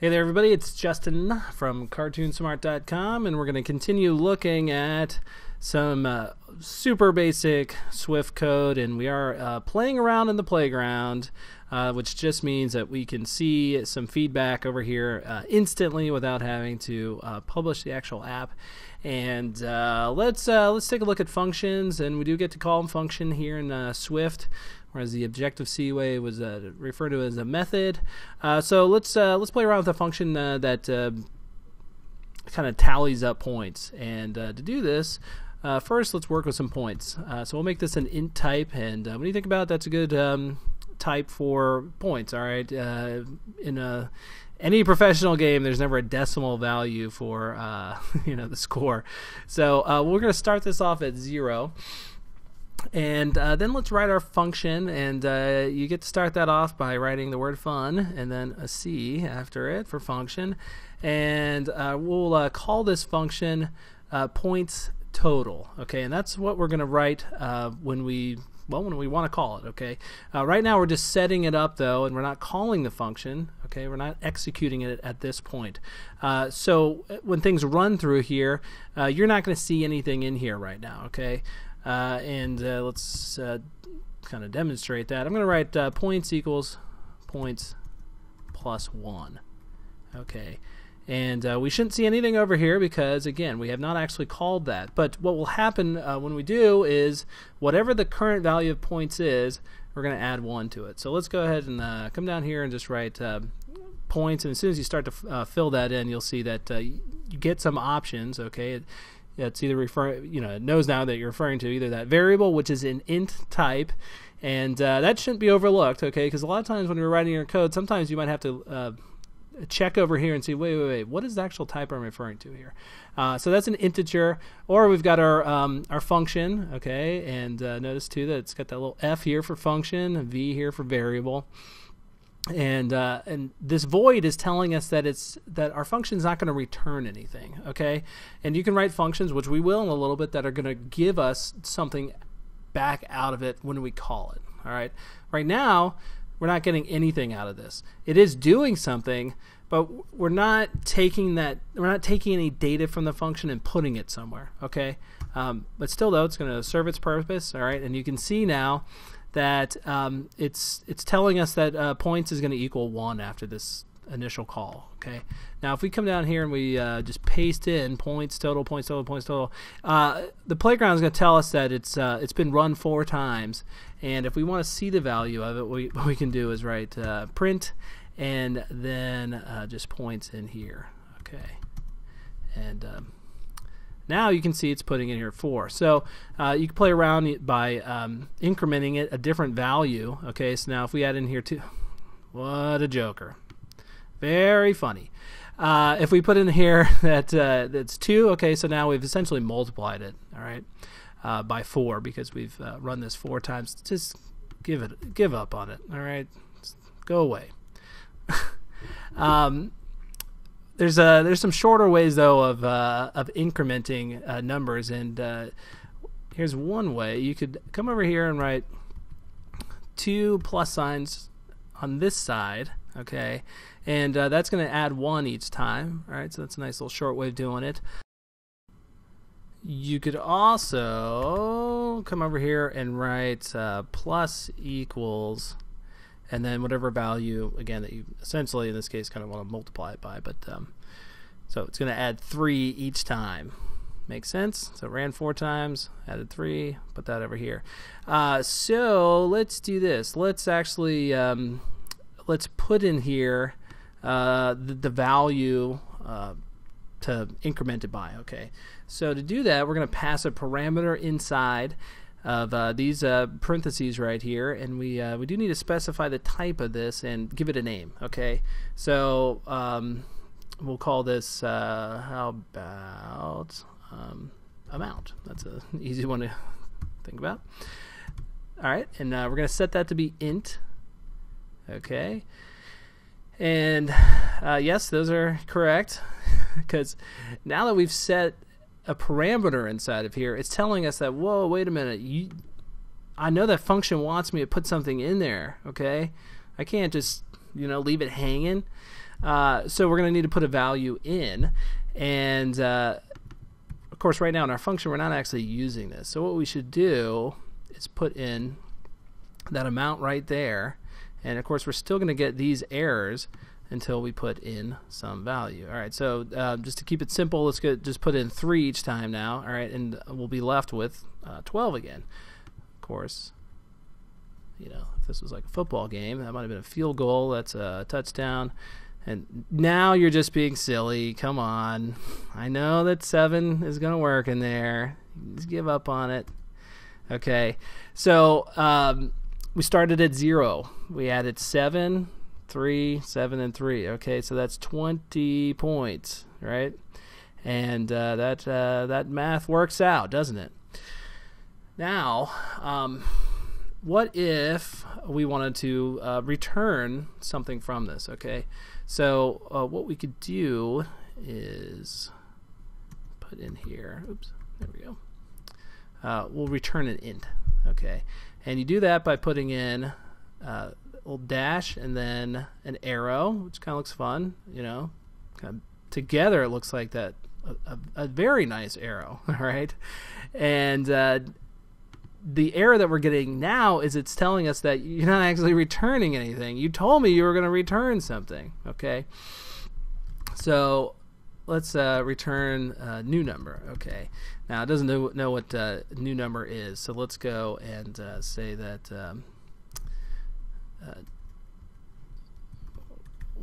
Hey there everybody, it's Justin from CartoonSmart.com, and we're going to continue looking at some super basic Swift code, and we are playing around in the playground, which just means that we can see some feedback over here instantly without having to publish the actual app. And let's take a look at functions, and we do get to call them function here in Swift, whereas the Objective-C way was referred to as a method. So let's play around with a function that kind of tallies up points. And to do this, first let's work with some points. So we'll make this an int type, and when you think about it, that's a good type for points. All right, in any professional game, there's never a decimal value for the score. So we're going to start this off at 0. And then let's write our function, and you get to start that off by writing the word fun and then a C after it for function. And we'll call this function points total. Okay, and that's what we're going to write when we want to call it. Okay, right now we're just setting it up though, and we're not calling the function. Okay, we're not executing it at this point. So when things run through here, you're not going to see anything in here right now. Okay. And let's kind of demonstrate that. I'm going to write points equals points plus 1. Okay, and we shouldn't see anything over here because, again, we have not actually called that. But what will happen when we do is whatever the current value of points is, we're going to add 1 to it. So let's go ahead and come down here and just write points. And as soon as you start to fill that in, you'll see that you get some options. Okay. It's either it knows now that you're referring to either that variable, which is an int type, and that shouldn't be overlooked, okay? Because a lot of times when you're writing your code, sometimes you might have to check over here and see, wait, what is the actual type I'm referring to here? So that's an integer, or we've got our function, okay? And notice too that it's got that little F here for function, V here for variable. And this void is telling us that our function's not going to return anything, okay? And you can write functions, which we will in a little bit, that are going to give us something back out of it when we call it. All right. Right now, we're not getting anything out of this. It is doing something, but we're not taking any data from the function and putting it somewhere, okay? But still, though, it's going to serve its purpose. All right, and you can see now that it's telling us that points is going to equal 1 after this initial call. Okay. Now, if we come down here and we just paste in points total, points total, points total, the playground is going to tell us that it's been run 4 times. And if we want to see the value of it, what we can do is write print and then just points in here. Okay. And now you can see it's putting in here 4. So you can play around by incrementing it a different value. Okay, so now if we add in here 2, what a joker. Very funny. If we put in here that that's 2, okay, so now we've essentially multiplied it, all right, by 4 because we've run this 4 times. Just give up on it, all right? Just go away. There's some shorter ways though of incrementing numbers, and here's one way. You could come over here and write 2 plus signs on this side, okay, and that's going to add 1 each time. All right, so that's a nice little short way of doing it. You could also come over here and write plus equals, and then whatever value, again, that you essentially in this case kind of want to multiply it by. But so it's going to add 3 each time. Makes sense? So it ran 4 times, added 3, put that over here. So let's do this. Let's actually let's put in here the value to increment it by. Okay. So to do that, we're going to pass a parameter inside of these parentheses right here, and we do need to specify the type of this and give it a name. Okay, so we'll call this how about amount. That's an easy one to think about. All right, and we're going to set that to be int. Okay, and yes, those are correct because now that we've set a parameter inside of here, it's telling us that, whoa, wait a minute, I know that function wants me to put something in there, okay? I can't just leave it hanging. So we're going to need to put a value in, and of course right now in our function we're not actually using this. So what we should do is put in that amount right there, and of course we're still going to get these errors until we put in some value. Alright, so just to keep it simple, let's just put in 3 each time now. Alright, and we'll be left with 12 again. Of course, you know, if this was like a football game, that might have been a field goal, that's a touchdown. And now you're just being silly. Come on. I know that 7 is going to work in there. Just give up on it. Okay, so we started at 0. We added 7. 3, 7, and 3. Okay, so that's 20 points, right? And that math works out, doesn't it? Now, what if we wanted to return something from this? Okay, so what we could do is put in here. Oops, there we go. We'll return an int. Okay, and you do that by putting in old dash and then an arrow, which kind of looks fun, you know. Kind of together, it looks like that a very nice arrow, all right. And the error that we're getting now is it's telling us that you're not actually returning anything. You told me you were going to return something, okay? So let's return a new number, okay? Now it doesn't know what new number is, so let's go and say that.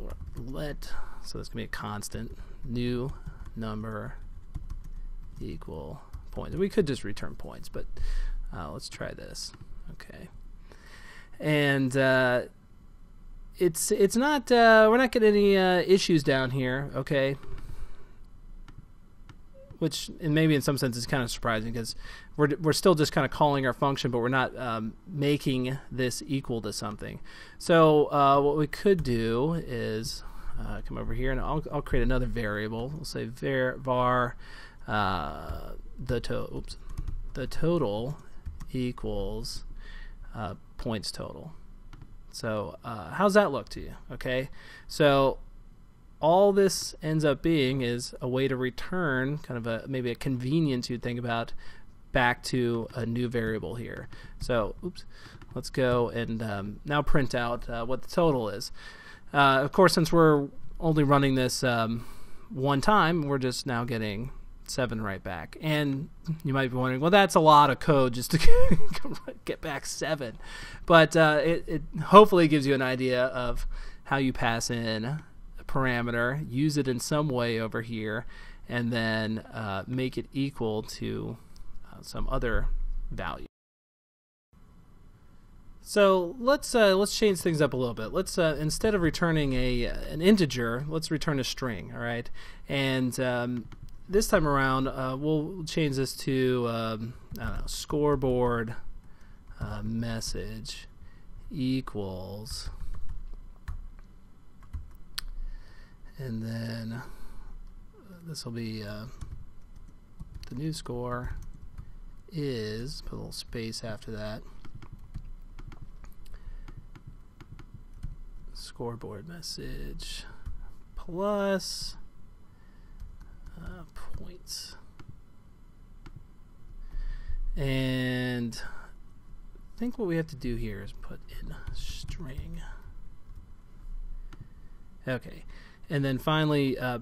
So it's going to be a constant new number equal point. We could just return points, but let's try this. Okay, and it's not we're not getting any issues down here. Okay, which and maybe in some sense is kind of surprising because we're still just kind of calling our function, but we're not making this equal to something. So what we could do is come over here and I'll create another variable. We'll say var the total equals points total. So how's that look to you? Okay, so all this ends up being is a way to return kind of maybe a convenience you'd think about back to a new variable here. So oops, let's go and now print out what the total is. Of course, since we're only running this one time, we're just now getting 7 right back. And you might be wondering, well, that's a lot of code just to get back 7. But it hopefully gives you an idea of how you pass in parameter, use it in some way over here, and then make it equal to some other value. So let's change things up a little bit. Let's instead of returning an integer, let's return a string. All right, and this time around we'll change this to I don't know, scoreboard message equals. And then this will be the new score is, put a little space after that, scoreboard message plus points. And I think what we have to do here is put in string. Okay. And then finally, oh,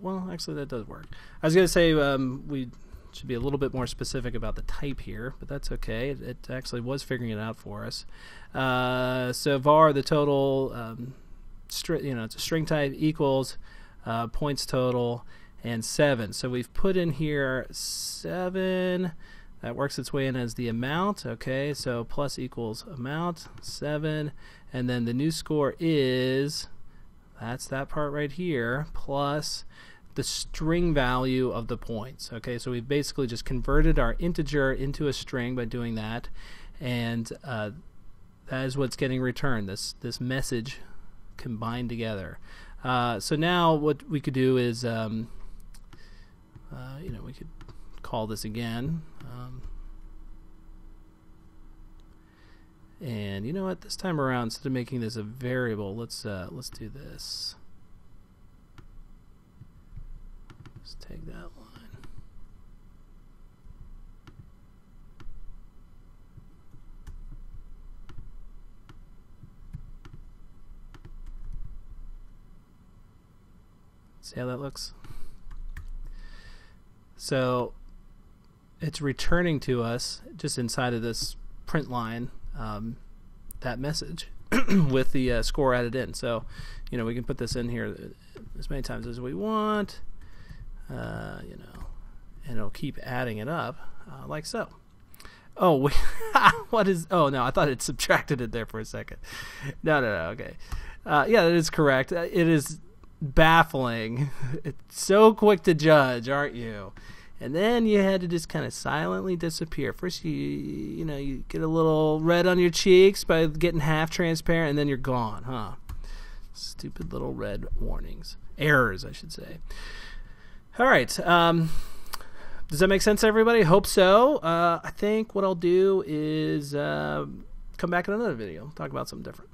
well, actually that does work. I was going to say we should be a little bit more specific about the type here, but that's okay. It actually was figuring it out for us. So var the total, you know, it's a string type, equals points total and 7. So we've put in here 7. That works its way in as the amount, okay, so plus equals amount, 7, and then the new score is, that's that part right here, plus the string value of the points. Okay, so we've basically just converted our integer into a string by doing that, and that is what's getting returned, this message combined together. So now what we could do is, you know, we could call this again, And you know what? This time around, instead of making this a variable, let's do this. Let's take that line. See how that looks? So it's returning to us just inside of this print line that message with the score added in. So you know, we can put this in here as many times as we want, you know, and it'll keep adding it up like so. Oh, wait, what is? Oh no, I thought it subtracted it there for a second. No. Okay, yeah, that is correct. It is baffling. It's so quick to judge, aren't you? And then you had to just kind of silently disappear. First, you know, you get a little red on your cheeks by getting half transparent, and then you're gone, huh? Stupid little red warnings, errors, I should say. All right, does that make sense, everybody? Hope so. I think what I'll do is come back in another video, talk about something different.